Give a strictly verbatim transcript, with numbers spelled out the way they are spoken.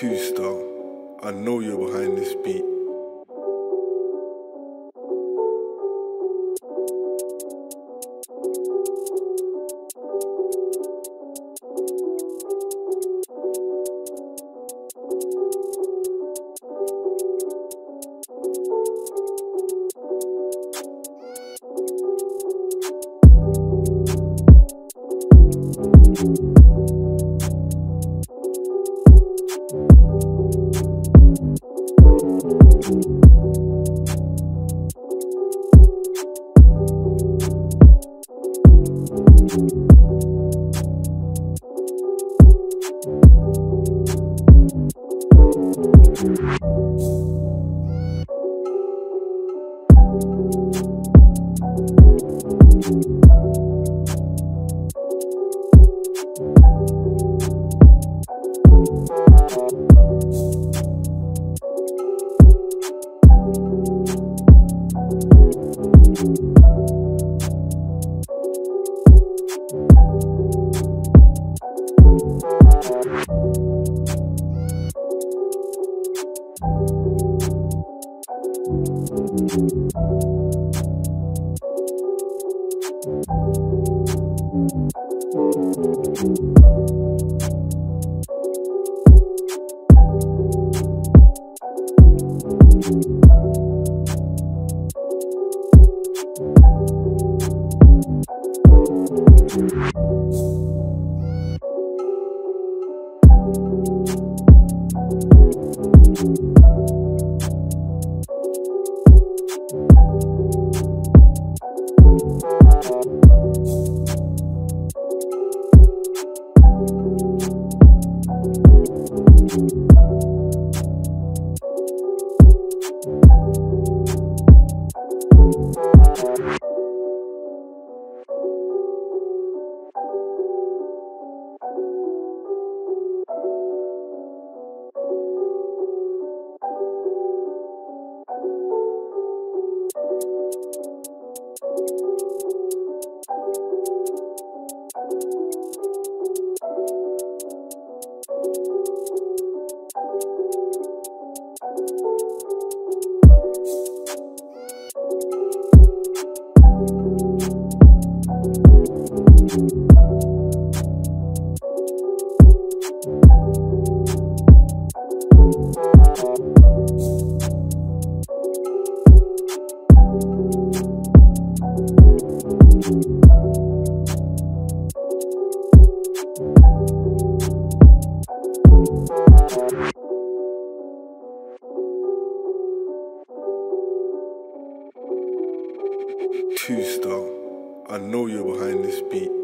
two S T Y, I know you're behind this beat. two S T Y, I know you're behind this beat.